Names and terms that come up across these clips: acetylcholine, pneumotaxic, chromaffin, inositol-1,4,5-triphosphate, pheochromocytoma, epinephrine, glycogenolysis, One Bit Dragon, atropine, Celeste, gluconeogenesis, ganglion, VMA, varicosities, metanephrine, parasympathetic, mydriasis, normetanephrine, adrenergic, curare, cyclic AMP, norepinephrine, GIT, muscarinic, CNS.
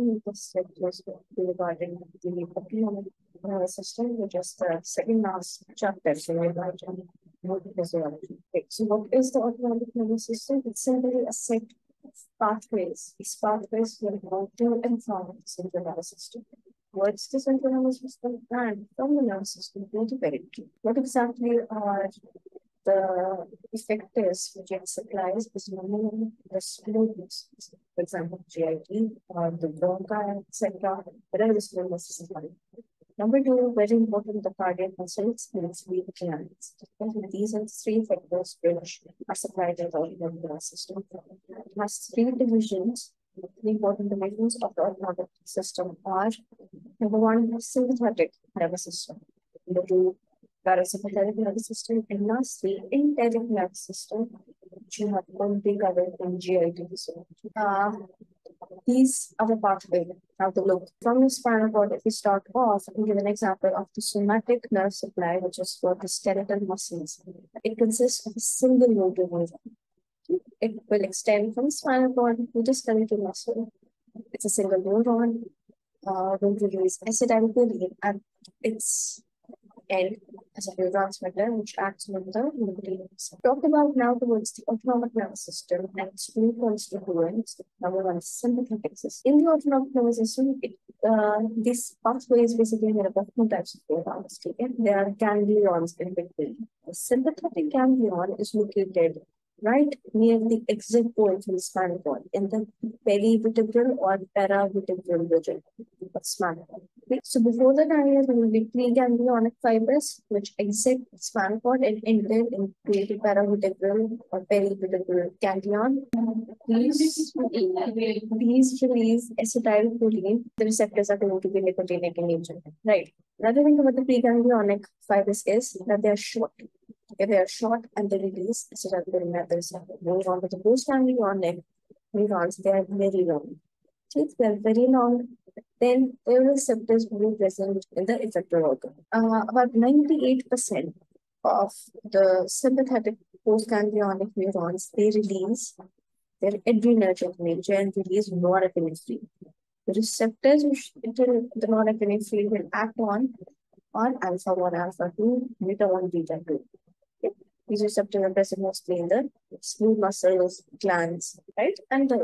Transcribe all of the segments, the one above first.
This was regarding the opioid system, which is the second last chapter. So, what is the autonomic nervous system? It's simply a set of pathways. These pathways will go to and from the central nervous system. What's the central nervous system? And from the nervous system to the periphery. What exactly are the effectors which it supplies is normally the slowness, for example, GIT or the bronchi, etc. Whether the slowness is important. Number two, very important, the cardiac muscles and its wheel glands. These are three factors which are supplied by the autonomic system. It has three divisions. The important divisions of the autonomic system are: number one, the sympathetic nervous system; number two, parasympathetic nervous system; and lastly, enteric nervous system, which you have only covered in GIT. So, these are the pathway. Now, the look from the spinal cord, if we start off, I can give an example of the somatic nerve supply, which is for the skeletal muscles. It consists of a single motor neuron. It will extend from the spinal cord to the skeletal muscle. It's a single neuron. Will release acetyl-CoA at its end as a neurotransmitter, which acts on the mydriasis. Talked about now towards the autonomic nervous system and its two constituents. Number one is sympathetic system. In the autonomic nervous system, these pathways basically made up of two types of neurons. There are ganglions in between. The sympathetic ganglion is located right near the exit point from the spinal cord in the perivertebral or paravertebral region of spinal cord. So before the ganglion, there will be preganglionic fibers which exit the spinal cord and enter into the paravertebral or perivertebral ganglion. These release acetylcholine. The receptors are going to be nicotinic in nature. Right. Another thing about the preganglionic fibers is that they are short. If they are short and they release acetylcholine at the receptor. Moving on to the postganglionic neurons, they are very long. They are very long. Then their receptors will be present in the effector organ. About 98% of the sympathetic postganglionic neurons, they release their adrenergic nature and release norepinephrine. The receptors which enter the norepinephrine will act on alpha-1, alpha-2, beta-1, beta-2. Okay? These receptors are present mostly in the smooth muscles, glands, right? And the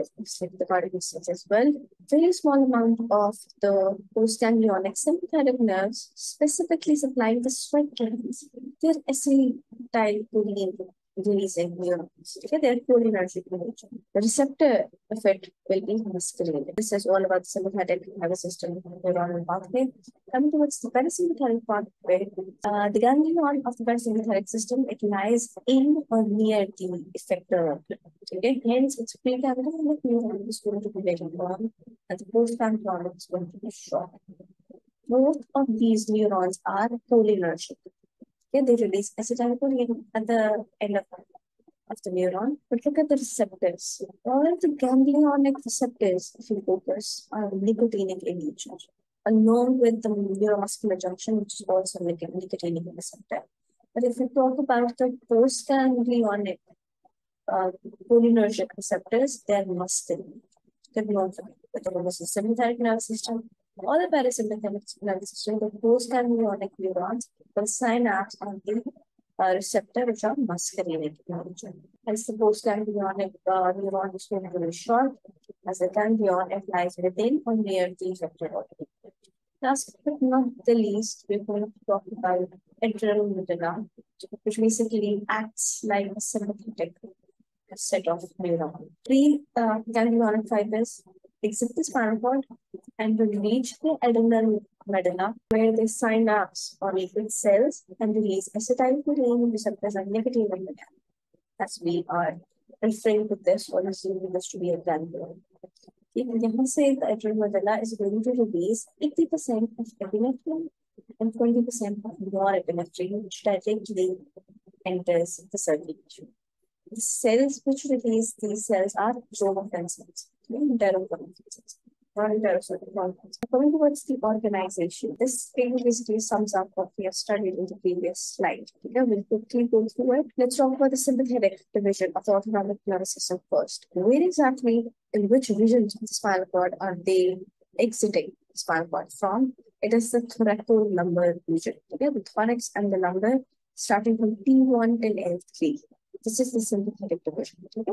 cardiac muscles as well. Very small amount of the postganglionic sympathetic nerves, specifically supplying the sweat glands. They're acetylcholine releasing neurons. Okay, they're cholinergic in nature. The receptor of it will be muscarinic. This is all about the sympathetic nervous system neuronal pathway. Coming towards the parasympathetic pathway, the ganglion of the parasympathetic system, it lies in or near the effector organ. Okay, hence its preganglionic neuron is going to be very long, and the postganglionic is going to be short. Both of these neurons are cholinergic. They release acetylcholine at the end of the neuron. But look at the receptors. All of the ganglionic receptors, if you focus, are nicotinic in nature, along with the neuromuscular junction, which is also nicotinic receptor. But if we talk about the postganglionic cholinergic receptors, they are muscarinic. They're known for the sympathetic nervous system. All the parasympathetic nervous system, the postganglionic neurons will synapse on the receptor which are muscarinic in nature. As the postganglionic neuron is going to be short, as the ganglion, it lies within or near the effector organ. Last but not the least, we're going to talk about adrenal medulla, which basically acts like a sympathetic set of neurons. Three ganglionic fibers exit the spinal cord and will reach the adrenal medulla, where they synapse on with cells and release acetylcholine receptors and nicotinic medulla, as we are referring to this or assuming this to be a ganglion. Even Yahan said the adrenal medulla is going to release 80% of epinephrine and 20% of norepinephrine, which directly enters the circulation. The cells which release these cells are chromaffin cells. Coming towards the organization, this thing basically sums up what we have studied in the previous slide. Okay, we'll quickly go through it. Let's talk about the sympathetic division of the autonomic nervous system first. Where exactly, in which regions of the spinal cord are they exiting spinal cord from. It is the thoracolumbar region, okay, the thorax and the lumbar starting from T1 till L3. This is the sympathetic division. Okay?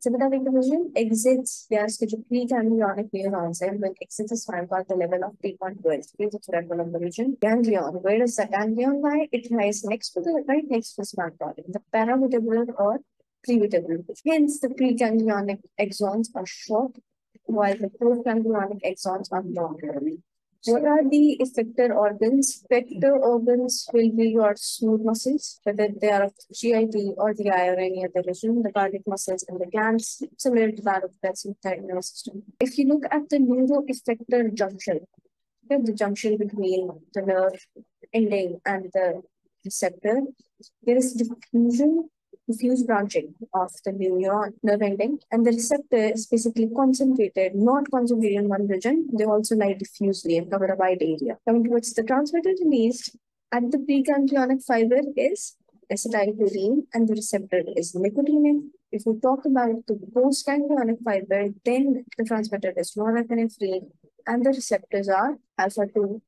Sympathetic division exits vascular ganglionic neurons and when exits the spinal cord at the level of T1 to L3, the thoracolumbar region. Ganglion, where does the ganglion lie? It lies next to the right next to the spinal cord, in the paravertebral or prevertebral. Hence, the preganglionic axons are short, while the postganglionic axons are longer. What are the effector organs? Effector organs will be your smooth muscles, whether they are of GIP or the eye or any other region, the cardiac muscles and the glands, similar to that of the sympathetic nervous system. If you look at the neuroeffector junction, the junction between the nerve ending and the receptor, there is diffuse branching of the neuron nerve ending, and the receptor is basically concentrated, not concentrated in one region. They also lie diffusely and cover a wide area. Coming towards the transmitter released at the preganglionic fiber is acetylcholine, and the receptor is nicotinic. If we talk about the postganglionic fiber, then the transmitter is normetanephrine, and the receptors are alpha-2,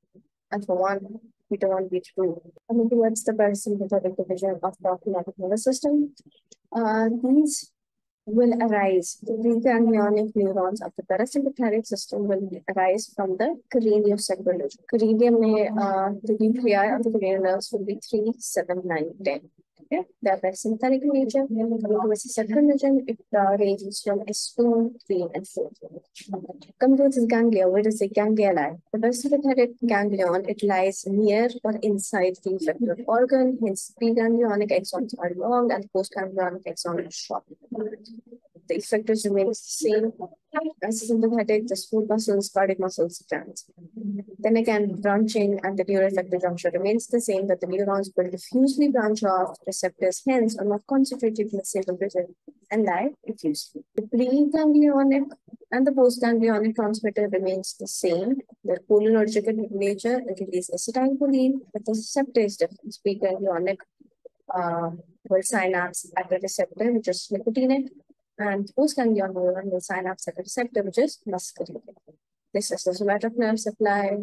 alpha-1, beta-1, beta-2. Coming towards the parasympathetic division of the autonomic nervous system, these will arise. The ganglionic neurons of the parasympathetic system will arise from the craniosacral region. Cranium, the nuclei of the cranial nerves will be 3, 7, 9, 10. Okay? They are parasympathetic region. Coming towards the sacral region, it ranges from S2, 3, and 4. Coming towards the ganglia, where does the ganglia lie? The parasympathetic ganglion, it lies near or inside the effector organ, hence preganglionic axons are long and postganglionic axons are short. The effectors remain the same as the sympathetic, the smooth muscles, cardiac muscles, glands. Then again, branching and the neuroeffector juncture remains the same, that the neurons will diffusely branch off, receptors hence are not concentrated in the single region and lie diffusely. The preganglionic and the postganglionic transmitter remains the same. Their cholinergic in nature, it releases acetylcholine, but the receptor is different. Preganglionic will synapse at the receptor, which is nicotinic, and postganglionic neuron will synapse at the receptor, which is muscarinic. This is the somatic nerve supply,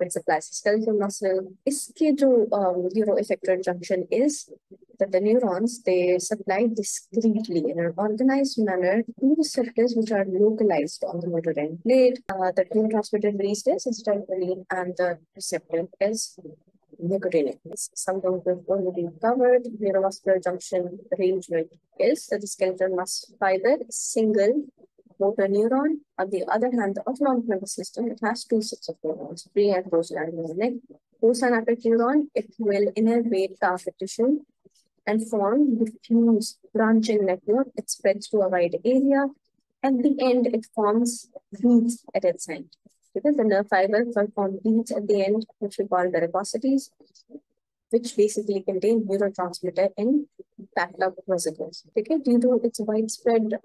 it supplies the skeletal muscle. Neuroeffector junction is that the neurons, they supply discreetly in an organized manner to receptors which are localized on the motor end plate. The neurotransmitter released is acetylcholine and the receptor is nicotinic. Something we've already covered. Neuromuscular junction arrangement is that the skeletal muscle fiber is single motor neuron. On the other hand, the autonomic nervous system, it has two sets of neurons, pre and postganglionic. Postsynaptic neuron, it will innervate target tissue and form diffuse branching network. It spreads to a wide area. At the end, it forms beads at its end. Because the nerve fibers will form beads at the end, which we call varicosities, which basically contain neurotransmitter in packed up vesicles. Okay, due to its widespread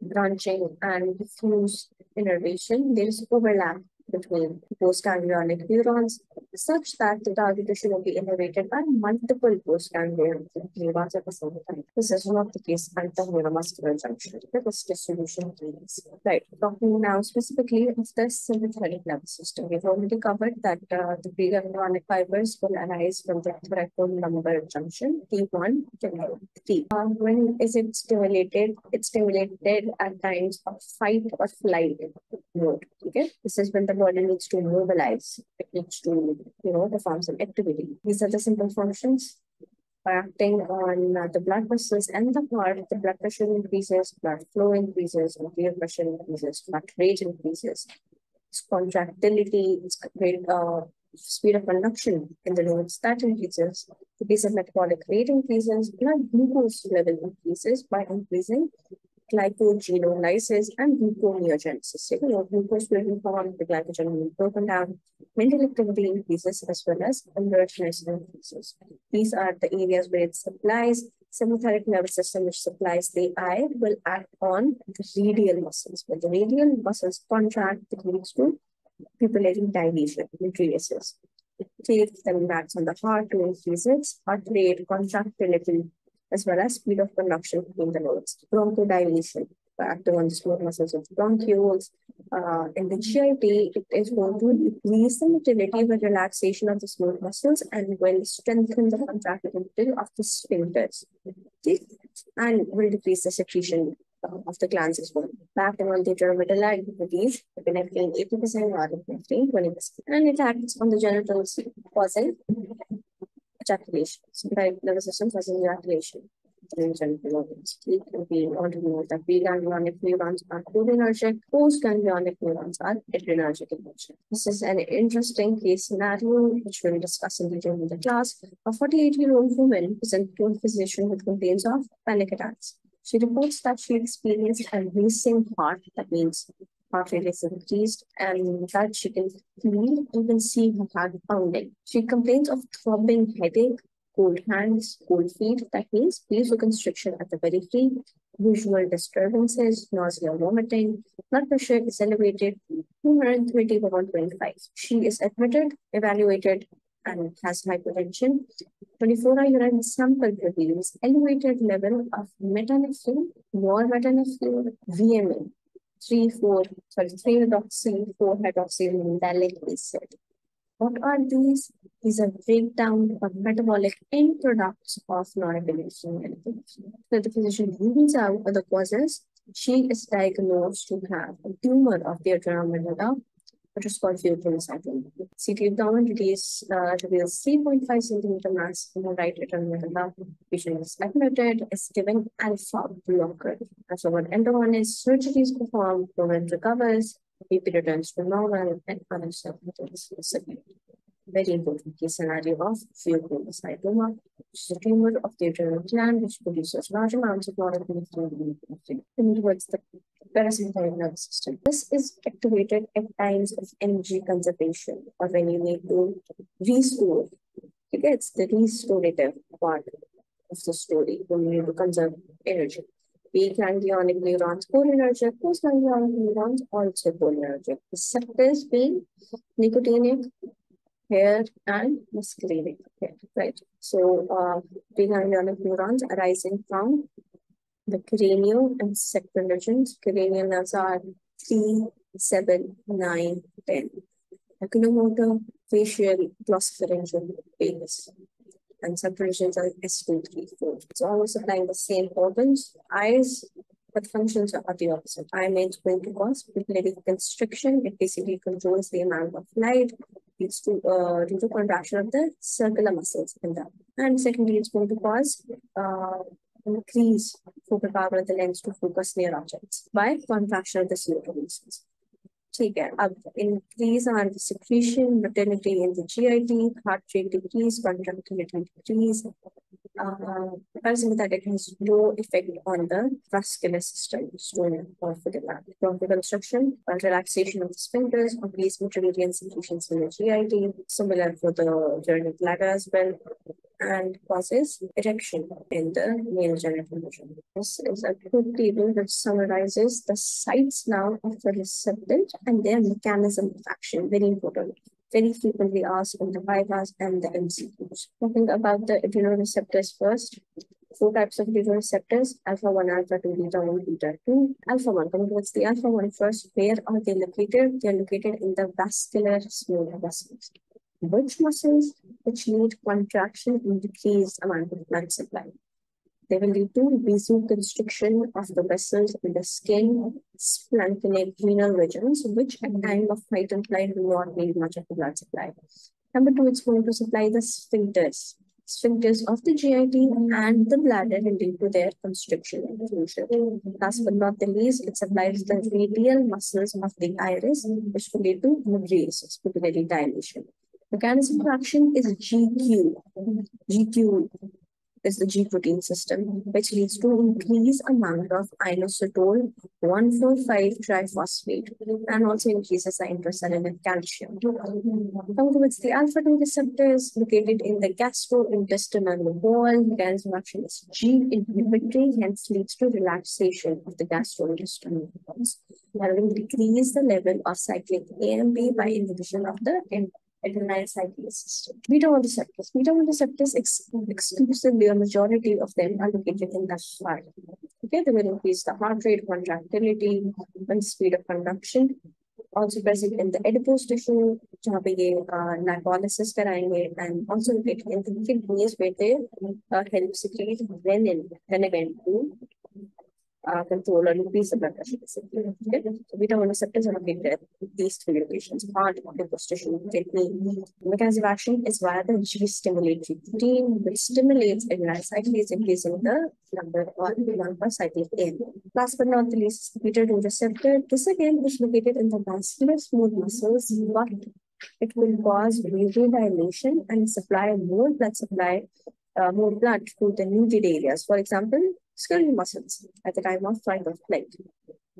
branching and diffuse innervation, there is overlap between postganglionic neurons, such that the target tissue will be innervated by multiple postganglionic neurons at the same time. This is not the case at the neuromuscular junction. This distribution is right. Talking now specifically of the sympathetic nervous system, we've already covered that the preganglionic fibers will arise from the thoracolumbar junction T1 to L3. When is it stimulated? It's stimulated at times of fight or flight mode. Okay, this is when the body needs to mobilize. It needs to, perform some activity. These are the simple functions. By acting on the blood vessels and the heart, the blood pressure increases, blood flow increases, arterial pressure increases, heart rate increases, its contractility, its speed of conduction in the lungs, that increases, the basic metabolic rate increases, blood glucose level increases by increasing glycogenolysis and gluconeogenesis. Glucose will be formed, the glycogen will be broken down, mental activity increases as well as alertness increases. These are the areas where it supplies. Sympathetic nervous system, which supplies the eye, will act on the radial muscles. When the radial muscles contract, it leads to pupillating dilation, mydriasis. It takes them back on the heart to increase its heart rate, contractility, as well as speed of conduction between the nodes. Bronchodilation, on small muscles of bronchioles. In the GIT, it is going to decrease the motility with relaxation of the smooth muscles and will strengthen the contractility of the sphincters, okay? And will decrease the secretion of the glands as well. Bacterial dermatitis activities, epinephrine 80%, normetanephrine 20%, and it acts on the genitals causing ejaculation. Sympathetic nervous system causing ejaculation. Genital organs. It can be on to note that ganglionic neurons are cholinergic, postganglionic neurons are adrenergic in nature. This is an interesting case scenario which we'll discuss in detail in the class. A 48-year-old woman presented to a physician with complaints of panic attacks. She reports that she experienced a racing heart, that means heart rate is increased, and that she can feel even see her heart pounding. She complains of throbbing headache, cold hands, cold feet, that means vasoconstriction at the periphery, visual disturbances, nausea, vomiting, blood pressure is elevated 220/125. She is admitted, evaluated, and has hypertension. 24-hour urine sample reveals elevated level of metanephrine, normetanephrine, VMA, 3,4-hydroxymethylmalonic acid. What are these? These are breakdown of metabolic end products of norepinephrine and epinephrine. So the physician rules out the causes. She is diagnosed to have a tumor of the adrenal medulla, which is called pheochromocytoma. CT abdomen reveals 3.5 centimeter mass in the right adrenal medulla. Patient is admitted, is given alpha blocker. As over endogonist surgery is performed, woman recovers, baby returns to normal, and other circumstances. Very important case scenario of pheochromocytoma, which is a tumor of the adrenal gland which produces large amounts of norepinephrine towards the parasympathetic nervous system. This is activated at times of energy conservation or when you need to restore. It gets the restorative part of the story when you need to conserve energy. Ganglionic neurons, cholinergic, postganglionic neurons, also cholinergic. Receptors being nicotinic, hair, and muscarinic hair, right? So, ganglionic neurons arising from the cranial and sacral regions. Cranial nerves are 3, 7, 9, 10. Oculomotor, facial, glossopharyngeal, vagus. And subdivisions are S2, 3, 4. It's always supplying the same organs. Eyes, but functions are the opposite. Eye may explain to cause pupillary constriction. It basically controls the amount of light. Leads to due to contraction of the circular muscles in the. And secondly, it's going to cause increase focal power of the lens to focus near objects by contraction of the circular muscles. ठीक है, अब increase on the secretion, motility in the GIT, heart rate decrease, contractility decrease. Parasympathetic has no effect on the vascular system, stone or fibula. Bronchial constriction, relaxation of the sphincters, obvious motility and secretions in the GIT, similar for the urinary bladder as well, and causes erection in the male genital region. This is a good table which summarizes the sites now of the receptant and their mechanism of action. Very important. Very frequently asked in the bypass and the MCQs. Talking about the adrenoreceptors first. 4 types of adrenoreceptors: alpha 1, alpha 2, beta 1, beta 2. Alpha 1, coming towards the alpha 1 first, where are they located? They are located in the vascular small vessels. Which muscles? Which need contraction and decreased amount of blood supply. They will lead to vasoconstriction of the vessels in the skin, splanchnic renal regions, which at time of fight and flight do not need much of the blood supply. Number 2, it's going to supply the sphincters. Sphincters of the GIT and the bladder will lead to their constriction and closure. Last but not the least, it supplies the radial muscles of the iris, which will lead to mydriasis, pupillary dilation. Mechanism of action is GQ. GQ is the G protein system, which leads to increased amount of inositol-1,4,5-triphosphate and also increases the intracellular calcium. Now, towards the alpha-2 receptors located in the gastrointestinal wall, mechanism of action is G inhibitory, hence leads to relaxation of the gastrointestinal walls. That will decrease the level of cyclic AMP by inhibition of the adrenal cyclic system. Beta-1 receptors exclusively or majority of them are located in the heart. Okay, they will increase the heart rate, contractility, and speed of conduction. Also present in the adipose tissue, glycolysis and also located in the kidneys where they help secrete renin, renin to control or increase the blood pressure. Okay? So beta-1 receptors are located at these three locations: heart, adipose tissue, kidney. Mechanism of action is via the G-stimulatory protein, which stimulates adrenal cyclase, increasing the number or cyclic AMP. Last but not the least, beta-2 receptor. This again is located in the vascular smooth muscles, but it will cause vasodilation and supply more blood to the neuted areas. For example, skull muscles at the time of flight of flight.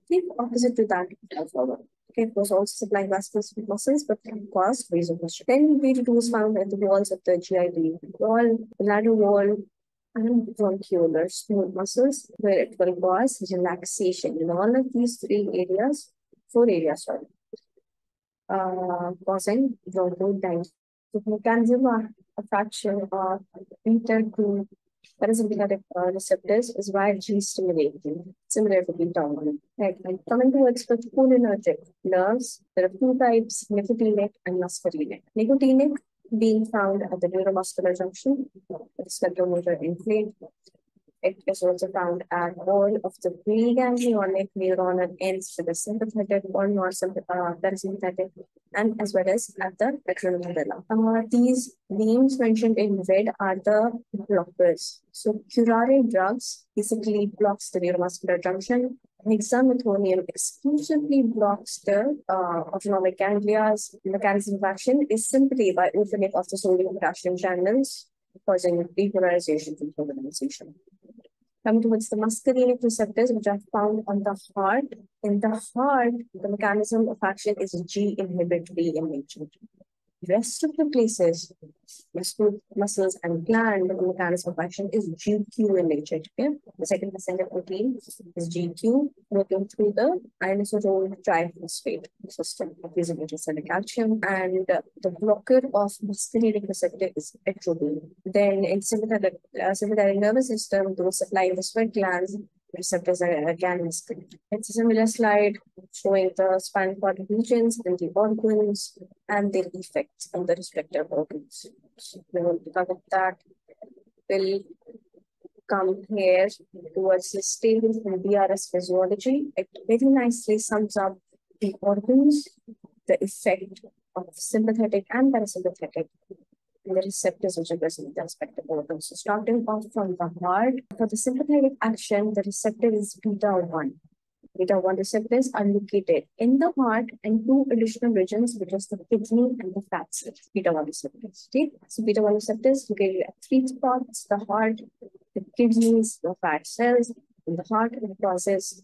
Okay, opposite to that alpha-1. Okay, it was also supplying vascular smooth muscles, but can cause vasoconstriction. Then beta-2 is found at the walls of the GID wall, bladder wall, and bronchiolar smooth muscles, where it will cause relaxation in all of these four areas, causing bronchodilation. So the mechanism of attraction of beta-2 parasympathetic receptors is via G stimulation, similar to beta-1. Right. And coming towards the cholinergic nerves, there are two types: nicotinic and muscarinic. Nicotinic being found at the neuromuscular junction, the spectromotor inflate. It is also found at all of the preganglionic neuronal ends to the sympathetic or parasympathetic, and as well as at the petronomedulla. These names mentioned in red are the blockers. So curare drugs basically blocks the neuromuscular junction. Hexamethonium exclusively blocks the autonomic ganglia. Mechanism of action is simply by opening of the sodium potassium channels, causing depolarization and polarization. Coming towards the muscarinic receptors, which are found on the heart. In the heart, the mechanism of action is G inhibitory in nature. Rest of the places, muscles and gland, the mechanism of action is GQ in nature. Okay? The second messenger protein is GQ, working through the inositol-1,4,5-triphosphate system, increasing intracellular calcium. And the blocker of muscarinic receptor is atropine. Then in sympathetic nervous system, those supplying the sweat glands, receptors are again muscarinic. It's a similar slide showing the spinal cord regions and the organs and their effects on the respective organs. So we will cover that. We'll come here towards this table from DRS physiology. It very nicely sums up the organs, the effect of sympathetic and parasympathetic, and the receptors which are present in the respective organs. So starting off from the heart, for the sympathetic action, the receptor is beta-1. Beta-1 receptors are located in the heart and two additional regions, which is the kidney and the fat cells. Beta-1 receptors. Okay? So beta-1 receptors located at three spots: the heart, the kidneys, the fat cells. In the heart, it causes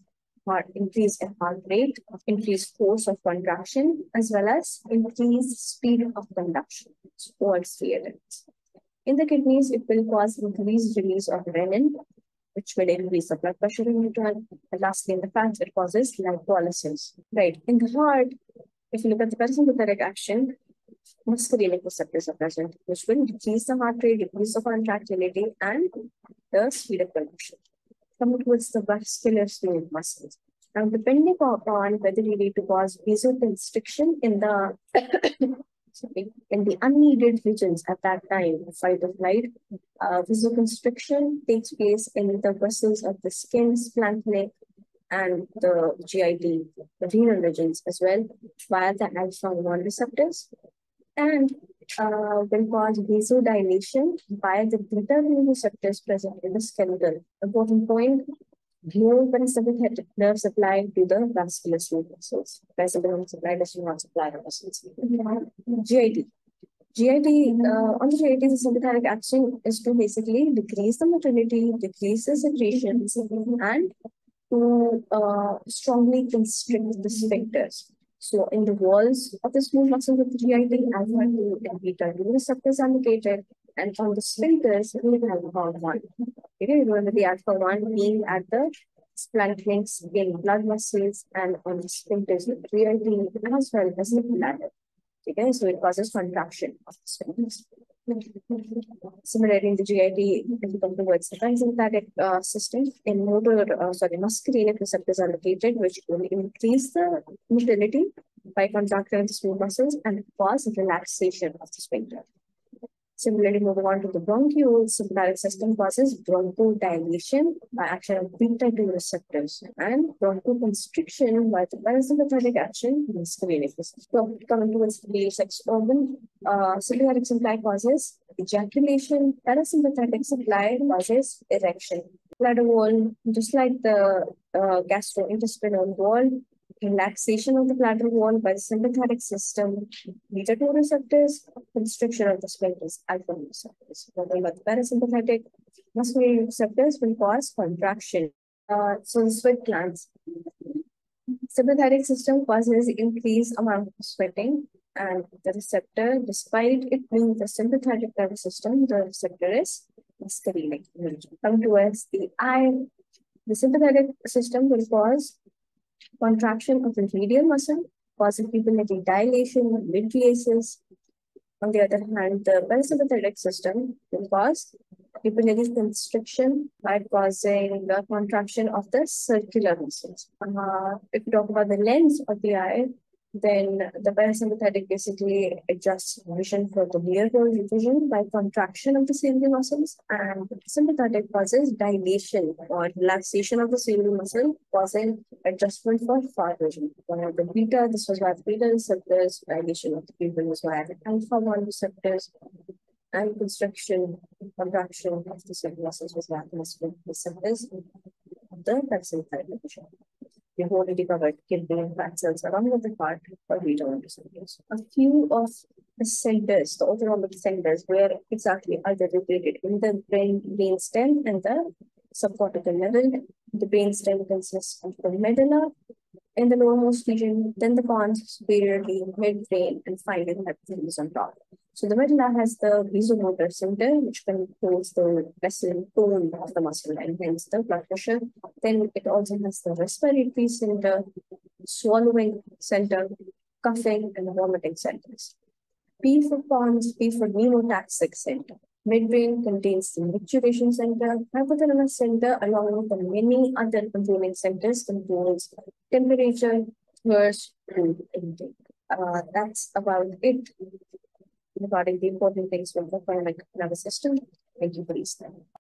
increase in heart rate, increased force of contraction, as well as increased speed of conduction. In the kidneys, it will cause increased release of renin, which will increase the blood pressure in return. And lastly, in the fat, it causes glycolysis. Right. In the heart, if you look at the parasympathetic action, muscarinic receptors are present, which will decrease the heart rate, decrease the contractility, and the speed of conduction. Coming towards the vascular smooth muscles. Now, depending upon whether you need to cause vasoconstriction in the in the unneeded regions at that time, fight or flight, vasoconstriction takes place in the vessels of the skin, splanchnic neck, and the GID, the renal regions as well, via the alpha-1 receptors, and will cause vasodilation by the beta-2 receptors present in the skeletal. Important point: dual parasympathetic nerve supply to the vascular smooth muscles. Parasympathetic supply does not supply the muscles. GID. On the GID, the sympathetic action is to basically decrease the motility, decrease the secretions, and to strongly constrict the sphincters. So, in the walls of the smooth muscles of the GID, alpha-2 and beta-2 receptors are located, and on the sphincters, we have alpha-1. Okay, remember the alpha-1 being at the splanchnic, skin, blood vessels, and on the sphincters of the GID, as well as the bladder. Okay, so it causes contraction of the stones. Similarly, in the GID, when we come towards the parasympathetic system, in muscarinic receptors are located, which will increase the motility by contraction of the smooth muscles and cause relaxation of the sphincter. Similarly, moving on to the bronchiosympathetic system, causes bronchodilation by action of beta-2 receptors and bronchoconstriction by the parasympathetic action of muscarinic receptors. So, coming towards the sex organ, sympathetic supply causes ejaculation, parasympathetic supply causes erection. Bladder wall, just like the gastrointestinal wall, relaxation of the bladder wall by the sympathetic system, beta-2 receptors, constriction of the sphincters, alpha receptors. Nothing but the parasympathetic muscarinic receptors will cause contraction. So the sweat glands. Sympathetic system causes increased amount of sweating, and the receptor, despite it being the sympathetic nervous system, the receptor is muscarinic. Come towards the eye. The sympathetic system will cause contraction of the medial muscle, causing pupillary dilation, mydriasis. On the other hand, the parasympathetic system will cause pupillary constriction by causing the contraction of the circular muscles. If you talk about the lens of the eye, then the parasympathetic basically adjusts vision for the near-field vision by contraction of the cerebral muscles, and sympathetic causes dilation or relaxation of the cerebral muscle, causing adjustment for far vision. Via the beta, this was via beta receptors, dilation of the pupil was via the alpha-1 receptors, and contraction of the cerebral muscles was via the muscular receptors of the parasympathetic vision. We've already covered kidney and fat cells along with the heart for beta-1 receptors. A few of the centers, the autonomic centers, where exactly are they located? In the brain stem and the subcortical level. The brain stem consists of the medulla in the lowermost region, then the pons, superiorly, midbrain, and finally the hypothalamus on top. So the medulla has the vasomotor center, which controls the vessel tone of the muscle and hence the blood pressure. Then it also has the respiratory center, swallowing center, coughing, and vomiting centers. P for pons, P for pneumotaxic center. Midbrain contains the micturition center, hypothalamus center, along with the many other controlling centers, controls temperature, thirst, food intake. That's about it regarding the important things from the autonomic nervous system. Thank you for listening.